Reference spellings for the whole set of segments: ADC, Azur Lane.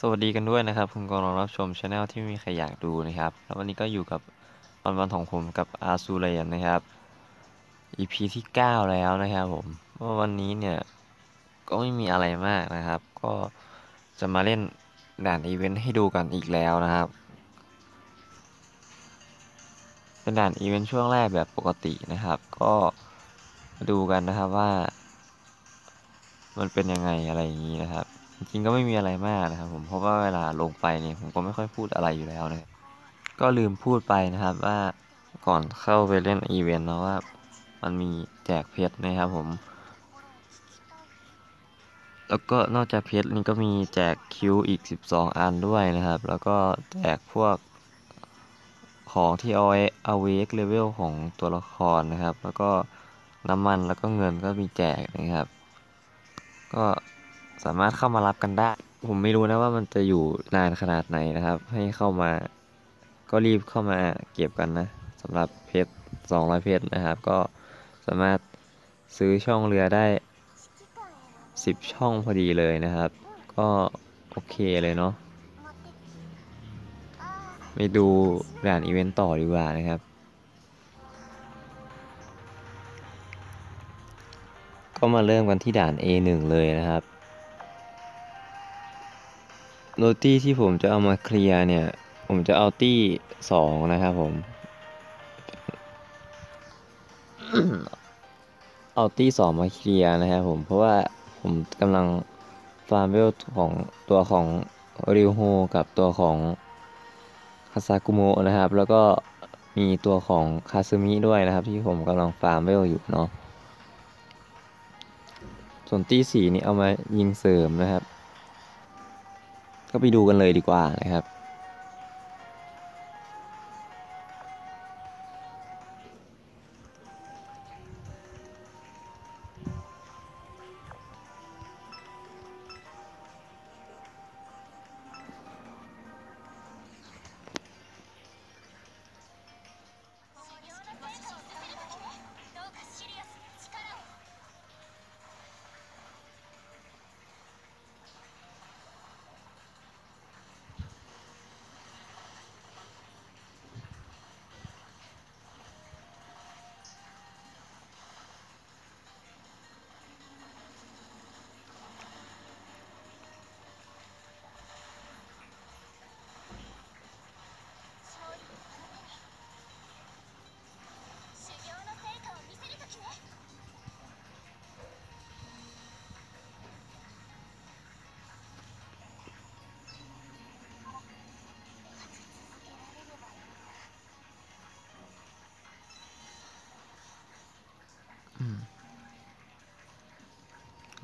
สวัสดีกันด้วยนะครับคุณกำลังรับชมช anel ที่มีใครอยากดูนะครับแล้ววันนี้ก็อยู่กับวันของผมกับอาซูเรียนนะครับ EP ที่ 9 แล้วนะครับผมวันนี้เนี่ยก็ไม่มีอะไรมากนะครับก็จะมาเล่นด่านอีเวนต์ให้ดูกันอีกแล้วนะครับเป็นด่านอีเวนต์ช่วงแรกแบบปกตินะครับก็ดูกันนะครับว่ามันเป็นยังไงอะไรอย่างนี้นะครับจริงก็ไม่มีอะไรมากนะครับผมเพราะว่าเวลาลงไปเนี่ยผมก็ไม่ค่อยพูดอะไรอยู่แล้วนะก็ลืมพูดไปนะครับว่าก่อนเข้าไปเล่นอีเวนต์นะว่ามันมีแจกเพชรนะครับผมแล้วก็นอกจากเพชรนี่ก็มีแจกคิวอีก12อันด้วยนะครับแล้วก็แจกพวกของที่เอาไว้เอาเวกเลเวลของตัวละครนะครับแล้วก็น้ำมันแล้วก็เงินก็มีแจกนะครับก็สามารถเข้ามารับกันได้ผมไม่รู้นะว่ามันจะอยู่นานขนาดไหนนะครับให้เข้ามาก็รีบเข้ามาเก็บกันนะสำหรับเพชร200เพชรนะครับก็สามารถซื้อช่องเรือได้10ช่องพอดีเลยนะครับก็โอเคเลยเนาะไปดูด่านอีเวนต์ต่อดีกว่านะครับก็มาเริ่มกันที่ด่าน A1 เลยนะครับโรตี้ที่ผมจะเอามาเคลียร์เนี่ยผมจะเอาตี้2นะครับผมเอาตี้2มาเคลียร์นะครับผมเพราะว่าผมกำลังฟาร์มเวลของตัวของริวโฮกับตัวของคาซากุโมะนะครับแล้วก็มีตัวของคาซึมิด้วยนะครับที่ผมกำลังฟาร์มเวลอยู่เนาะส่วนตี้4นี่เอามายิงเสริมนะครับก็ไปดูกันเลยดีกว่านะครับ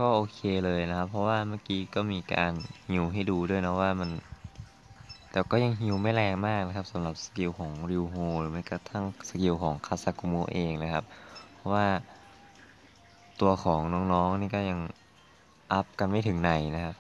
ก็โอเคเลยนะครับเพราะว่าเมื่อกี้ก็มีการฮิวให้ดูด้วยนะว่ามันแต่ก็ยังฮิวไม่แรงมากนะครับสำหรับสกิลของริวโฮหรือแม้กระทั่งสกิลของคาซากุโมะเองนะครับเพราะว่าตัวของน้องๆ นี่ก็ยังอัพกันไม่ถึงไหนนะครับ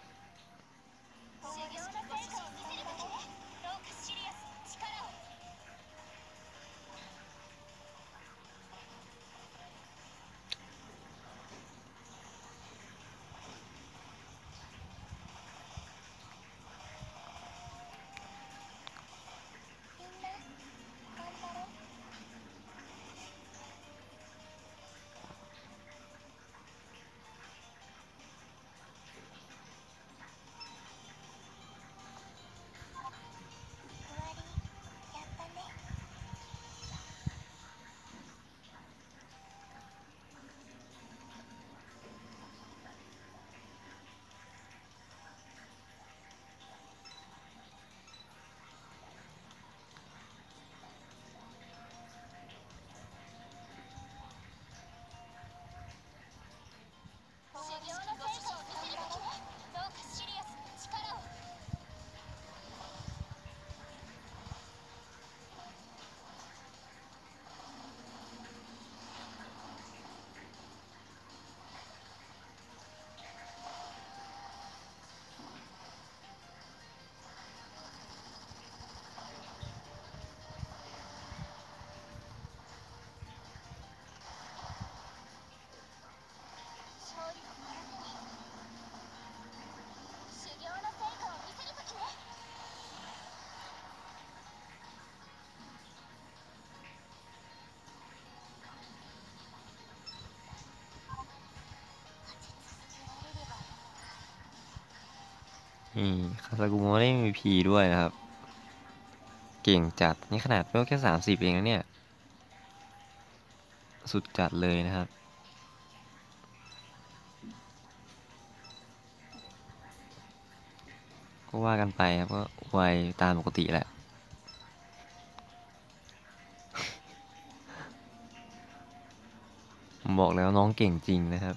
คาซากุโมะได้ MVP ด้วยนะครับเก่งจัดนี่ขนาดเพิ่มแค่30เองนะเนี่ยสุดจัดเลยนะครับก็ว่ากันไปครับก็ไวตามปกติแหละผมบอกแล้วน้องเก่งจริงนะครับ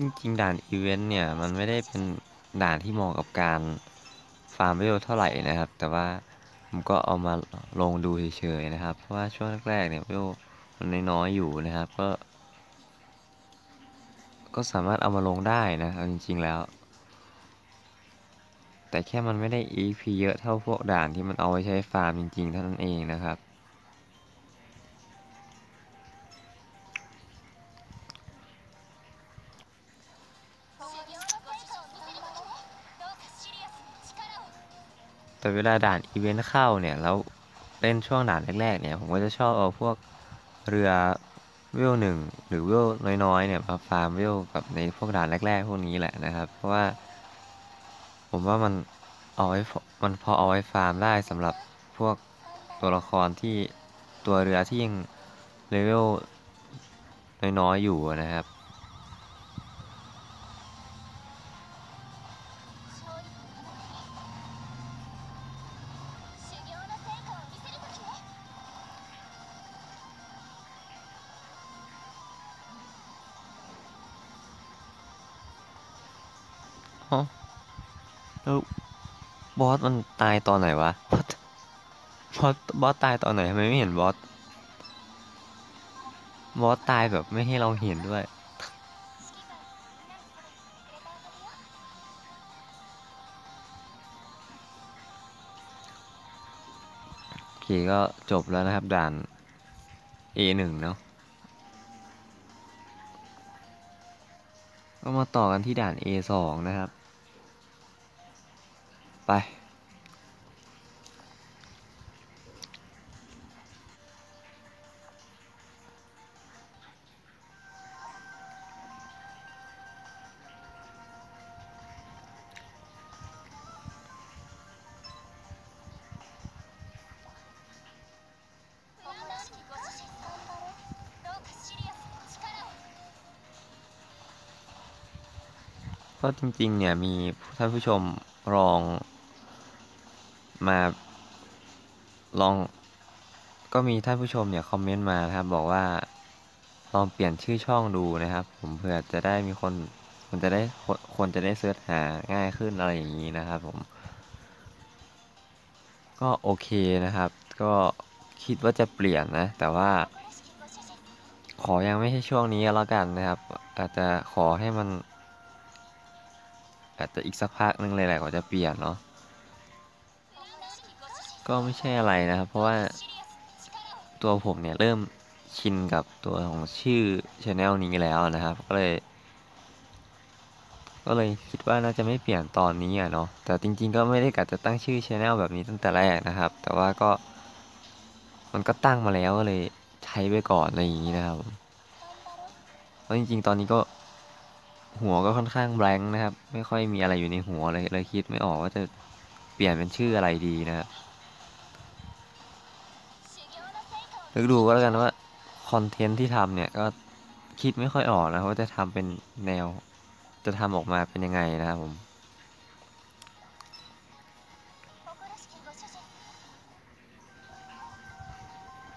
จริงๆด่านอีเวนต์เนี่ยมันไม่ได้เป็นด่านที่เหมาะกับการฟาร์มเวลเท่าไหร่นะครับแต่ว่าผมก็เอามาลงดูเฉยๆนะครับเพราะว่าช่วงแรกๆเนี่ยเวลมันน้อยๆอยู่นะครับก็สามารถเอามาลงได้นะจริงๆแล้วแต่แค่มันไม่ได้ EP เยอะเท่าพวกด่านที่มันเอาไว้ใช้ฟาร์มจริงๆเท่านั้นเองนะครับแต่เวลาด่านอีเวนต์เข้าเนี่ยแล้วเล่นช่วงด่านแรกๆเนี่ยผมก็จะชอบเอาพวกเรือเวลหนึ่งหรือเวลน้อยๆเนี่ยมาฟาร์มเวลกับในพวกด่านแรกๆพวกนี้แหละนะครับเพราะว่าผมว่ามันพอเอาไว้ฟาร์มได้สำหรับพวกตัวละครที่ตัวเรือที่ยังเลเวลน้อยๆอยู่นะครับแล้วบอสมันตายตอนไหนวะบอสตายตอนไหนทำไมไม่เห็นบอสตายแบบไม่ให้เราเห็นด้วยโอเคก็จบแล้วนะครับด่าน A1 เนาะก็มาต่อกันที่ด่าน A2 นะครับไปก็จริงๆเนี่ยมีท่านผู้ชมลองมาลองก็มีท่านผู้ชมเนี่ยคอมเมนต์มานะครับบอกว่าลองเปลี่ยนชื่อช่องดูนะครับผมเผื่อจะได้มีคนจะได้เสิร์ชหาง่ายขึ้นอะไรอย่างนี้นะครับผมก็โอเคนะครับก็คิดว่าจะเปลี่ยนนะแต่ว่าขอยังไม่ใช่ช่วงนี้แล้วกันนะครับอาจจะขอให้มันอาจจะอีกสักพักนึงเลยแหละกว่าจะเปลี่ยนเนาะก็ไม่ใช่อะไรนะครับเพราะว่าตัวผมเนี่ยเริ่มชินกับตัวของชื่อ Channel นี้แล้วนะครับก็เลยคิดว่าน่าจะไม่เปลี่ยนตอนนี้อ่ะเนาะแต่จริงๆก็ไม่ได้กะจะตั้งชื่อ Channel แบบนี้ตั้งแต่แรกนะครับแต่ว่าก็มันก็ตั้งมาแล้วก็เลยใช้ไปก่อนอะไรอย่างนี้นะครับแล้วจริงๆตอนนี้ก็หัวก็ค่อนข้างแบงค์นะครับไม่ค่อยมีอะไรอยู่ในหัวเลยคิดไม่ออกว่าจะเปลี่ยนเป็นชื่ออะไรดีนะครับนึกดูก็แล้วกันว่าคอนเทนต์ที่ทำเนี่ยก็คิดไม่ค่อยออกนะว่าจะทำเป็นแนวจะทำออกมาเป็นยังไงนะครับผม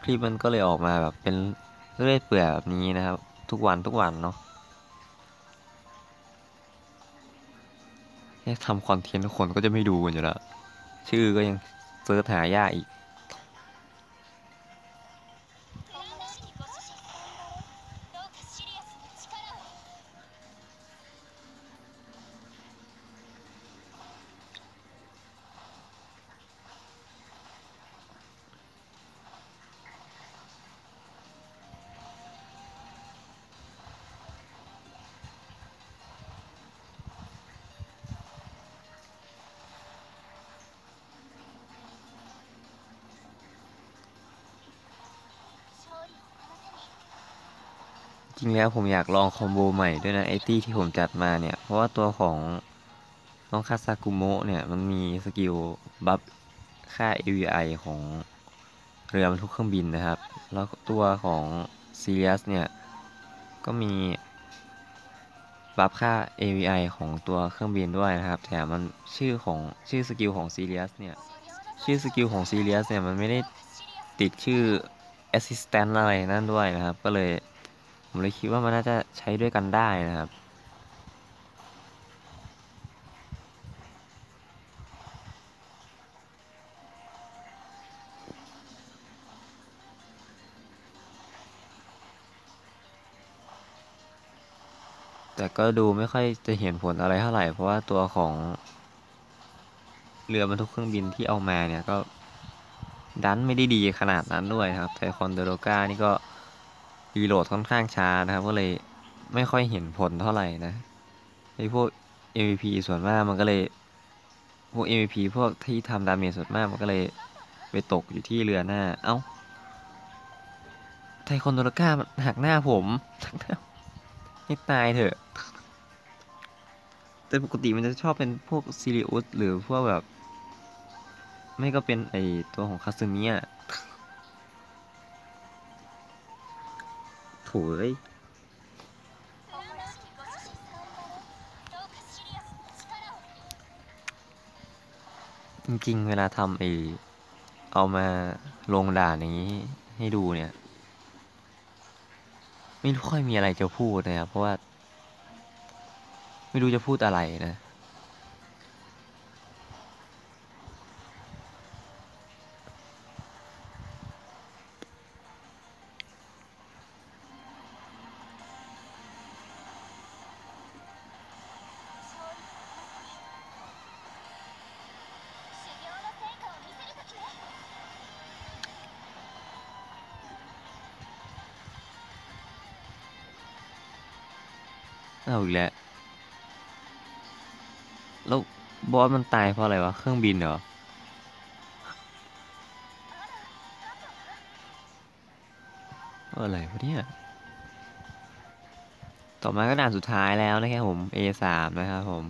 คลิปมันก็เลยออกมาแบบเป็นเรื่อยเปื่อยแบบนี้นะครับทุกวันเนาะทำคอนเทนต์ทุกคนก็จะไม่ดูกันอยู่แล้วชื่อก็ยังเสิร์ชหายากอีก จริงแล้วผมอยากลองคอมโบใหม่ด้วยนะไอตี้ที่ผมจัดมาเนี่ยเพราะว่าตัวของน้องคาซากุโมะเนี่ยมันมีสกิลบัฟค่า AVI ของเรือบรรทุกเครื่องบินนะครับแล้วตัวของซีเรียสเนี่ยก็มีบัฟค่า AVI ของตัวเครื่องบินด้วยนะครับแถมมันชื่อสกิลของซีเรียสเนี่ยมันไม่ได้ติดชื่อ Assistant อะไรนั่นด้วยนะครับก็เลยผมเลยคิดว่ามันน่าจะใช้ด้วยกันได้นะครับแต่ก็ดูไม่ค่อยจะเห็นผลอะไรเท่าไหร่เพราะว่าตัวของเรือบรรทุกเครื่องบินที่เอามาเนี่ยก็ดันไม่ได้ดีขนาดนั้นด้วยครับไทคอนโดโรก้านี่ก็รีโหลดค่อนข้างช้านะครับก็เลยไม่ค่อยเห็นผลเท่าไหร่นะไอพวก MVP ส่วนมากมันก็เลยพวก MVP พวกที่ทำดาเมจส่วนมากมันก็เลยไปตกอยู่ที่เรือหน้าเอ้าไทคอนโดโรก้ามันหักหน้าผมให้ตายเถอะแต่ปกติมันจะชอบเป็นพวกซิริอุสหรือพวกแบบไม่ก็เป็นไอตัวของคาซึมิอ่ะโถ่จริงๆเวลาทำไอเอามาลงด่านอย่างนี้ให้ดูเนี่ยไม่ค่อยมีอะไรจะพูดนะครับเพราะว่าไม่รู้จะพูดอะไรนะเอาอีกแล้วแล้วบอสมันตายเพราะอะไรวะเครื่องบินเหรออะไรวะเนี่ยต่อมาก็ด่านสุดท้ายแล้วนะครับผม A3 นะครับผม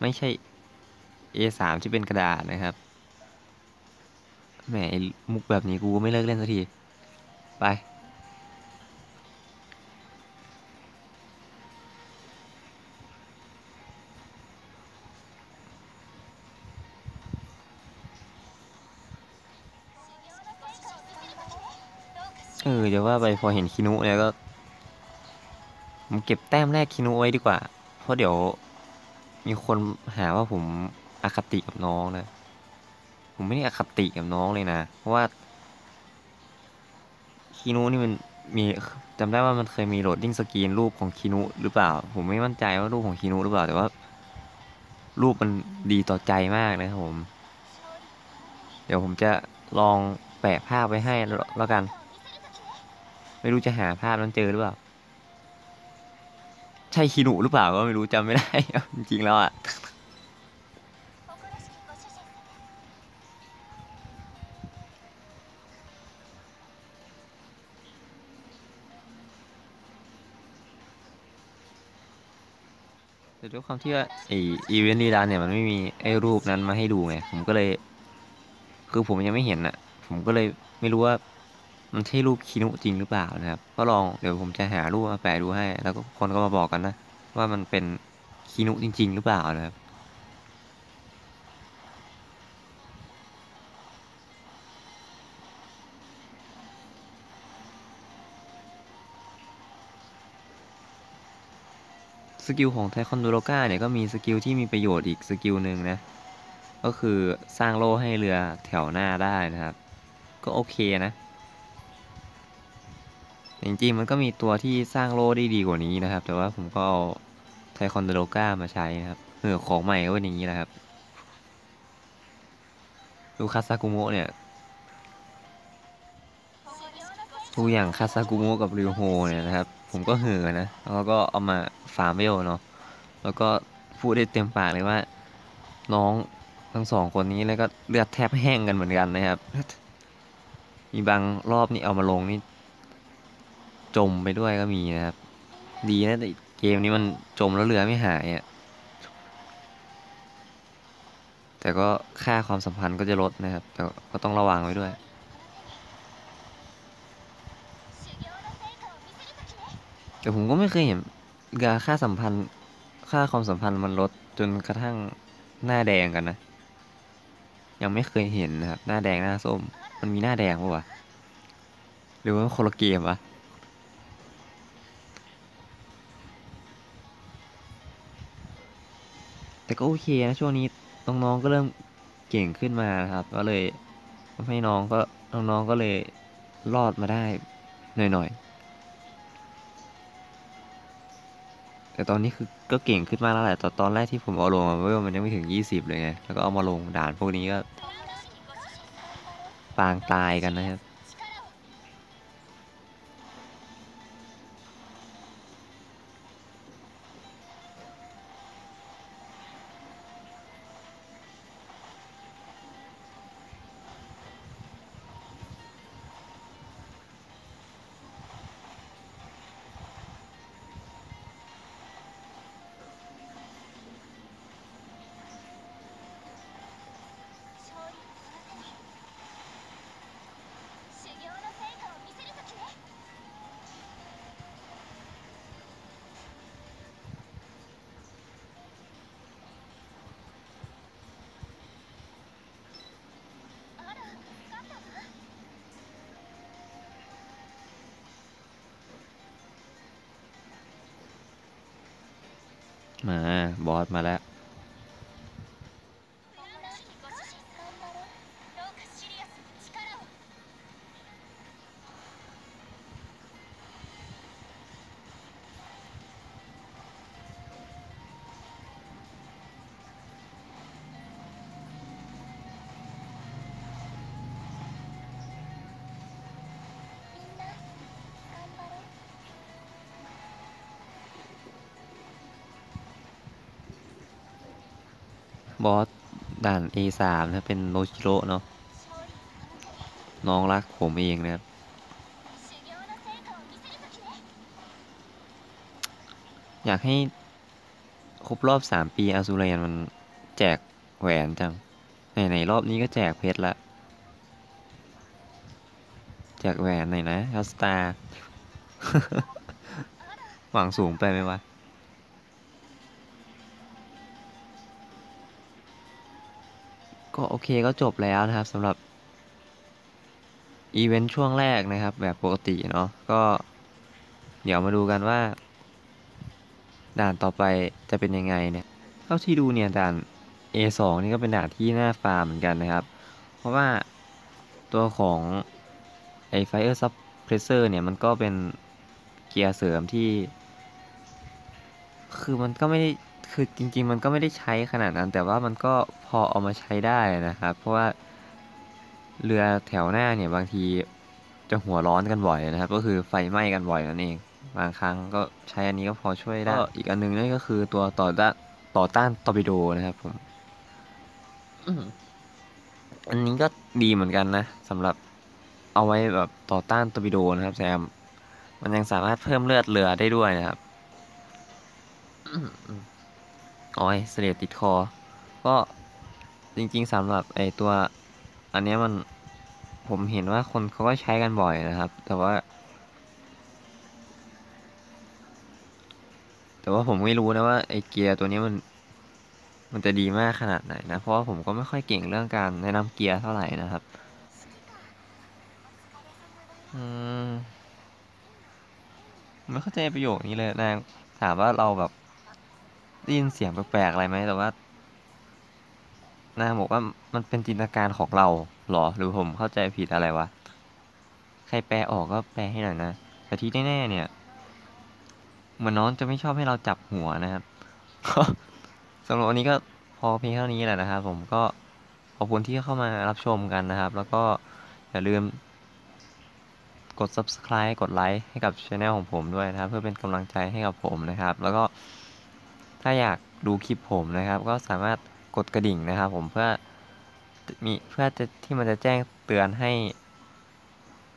ไม่ใช่ A3 ที่เป็นกระดาษนะครับแหมมุกแบบนี้กูไม่เลิกเล่นสักทีไปเดี๋ยวว่าไปพอเห็นคินุเนี่ยก็ผมเก็บแต้มแรกคินุไว้ดีกว่าเพราะเดี๋ยวมีคนหาว่าผมอคติกับน้องนะผมไม่ได้อคติกับน้องเลยนะเพราะว่าคินุนี่มันมีจำได้ว่ามันเคยมีโหลดดิ้งสกรีนรูปของคินุหรือเปล่าผมไม่มั่นใจว่ารูปของคินุหรือเปล่าแต่ว่ารูปมันดีต่อใจมากนะครับผมเดี๋ยวผมจะลองแปะภาพไว้ให้แล้วกันไม่รู้จะหาภาพนั้นเจอหรือเปล่าใช่คินุหรือเปล่าก็ไม่รู้จำไม่ได้จริงๆแล้วอ่ะแต่ด้วยความที่ว่าอีเวนต์รีรันเนี่ยมันไม่มีไอ้รูปนั้นมาให้ดูไงผมก็เลยคือผมยังไม่เห็นอ่ะผมก็เลยไม่รู้ว่ามันใช่รูปคินุจริงหรือเปล่านะครับก็ลองเดี๋ยวผมจะหารูปมาแปะดูให้แล้วก็คนก็มาบอกกันนะว่ามันเป็นคินุจริงๆหรือเปล่านะครับสกิลของไทคอนโดโรก้าเนี่ยก็มีสกิลที่มีประโยชน์อีกสกิลหนึ่งนะก็คือสร้างโล่ให้เรือแถวหน้าได้นะครับก็โอเคนะจริงๆมันก็มีตัวที่สร้างโล่ได้ดีกว่านี้นะครับแต่ว่าผมก็เอาไทคอนโดโรก้ามาใช้นะครับของใหม่ก็เป็นอย่างนี้นะครับดูคาซากุโมะเนี่ยดูอย่างคาซากุโมะกับริวโฮเนี่ยนะครับผมก็เห่อนะแล้วก็เอามาฟาร์มเวลเนาะแล้วก็พูดได้เต็มปากเลยว่าน้องทั้งสองคนนี้แล้วก็เลือดแทบแห้งกันเหมือนกันนะครับมีบางรอบนี่เอามาลงนี่ จมไปด้วยก็มีนะครับดีนะแต่เกมนี้มันจมแล้วเรือไม่หายอ่ะแต่ก็ค่าความสัมพันธ์ก็จะลดนะครับแต่ก็ต้องระวังไว้ด้วยแต่ผมก็ไม่เคยเห็นค่าสัมพันธ์ค่าความสัมพันธ์มันลดจนกระทั่งหน้าแดงกันนะยังไม่เคยเห็นนะครับหน้าแดงหน้าส้มมันมีหน้าแดงปะวะหรือว่าคนละเกมวะแต่ก็โอเคนะช่วงนี้น้องๆก็เริ่มเก่งขึ้นมานะครับก็เลยทำให้น้องๆก็เลยรอดมาได้หน่อยๆแต่ตอนนี้คือก็เก่งขึ้นมากแล้วแหละตอนแรกที่ผมเอาลงมันยังไม่ถึง20เลยไงแล้วก็เอามาลงด่านพวกนี้ก็ปางตายกันนะครับมาบอสมาแล้วบอสด่าน A3 นะเป็นโนจิโร่เนาะน้องรักผมเองนะครับอยากให้ครบรอบ3ปีอาซูเรียนมันแจกแหวนจังไหนๆรอบนี้ก็แจกเพชรละแจกแหวนหน่อยนะอัสตา หวังสูงไปไหมวะก็โอเคก็จบแล้วนะครับสำหรับอีเวนต์ช่วงแรกนะครับแบบปกติเนาะก็เดี๋ยวมาดูกันว่าด่านต่อไปจะเป็นยังไงเนี่ยเท่าที่ดูเนี่ยด่าน A2 นี่ก็เป็นด่านที่หน้าฟาร์มเหมือนกันนะครับเพราะว่าตัวของไอ้ Fire Suppressor เนี่ยมันก็เป็นเกียร์เสริมที่คือมันก็ไม่ได้คือจริงๆมันก็ไม่ได้ใช้ขนาดนั้นแต่ว่ามันก็พอเอามาใช้ได้นะครับเพราะว่าเรือแถวหน้าเนี่ยบางทีจะหัวร้อนกันบ่อยนะครับก็คือไฟไหม้กันบ่อยนั่นเองบางครั้งก็ใช้อันนี้ก็พอช่วยได้อีกอันนึงนั่นก็คือตัวต่อต้านตอร์ปิโดนะครับผมอันนี้ก็ดีเหมือนกันนะสำหรับเอาไว้แบบต่อต้านตอร์ปิโดนะครับแซมมันยังสามารถเพิ่มเลือดเรือได้ด้วยนะครับอ๋อยเสลดติดคอก็จริงๆสำหรับไอตัวอันนี้มันผมเห็นว่าคนเขาก็ใช้กันบ่อยนะครับแต่ว่าผมไม่รู้นะว่าไอเกียร์ตัวนี้มันจะดีมากขนาดไหนนะเพราะว่าผมก็ไม่ค่อยเก่งเรื่องการแนะนำเกียร์เท่าไหร่นะครับไม่เข้าใจประโยคนี้เลยนะถามว่าเราแบบได้ยินเสียงแปลกๆอะไรไหมแต่ว่านาบอกว่ามันเป็นจินตนาการของเราหรอหรือผมเข้าใจผิดอะไรวะใครแปลออกก็แปลให้หน่อยนะแต่ที่แน่ๆเนี่ยเหมือนน้องจะไม่ชอบให้เราจับหัวนะครับ สำหรับวันนี้ก็พอเพียงเท่านี้แหละนะครับผมก็ขอบคุณที่เข้ามารับชมกันนะครับแล้วก็อย่าลืมกด subscribe กดไลค์ให้กับ channel ของผมด้วยนะครับเพื่อเป็นกำลังใจให้กับผมนะครับแล้วก็ถ้าอยากดูคลิปผมนะครับก็สามารถกดกระดิ่งนะครับผมเพื่อจะที่มันจะแจ้งเตือนให้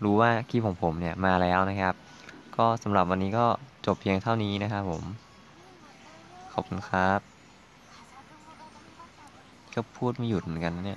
รู้ว่าคลิปของผมเนี่ยมาแล้วนะครับ ก็สำหรับวันนี้ก็จบเพียงเท่านี้นะครับผมขอบคุณครับก็พูดไม่หยุดเหมือนกันนะเนี่ย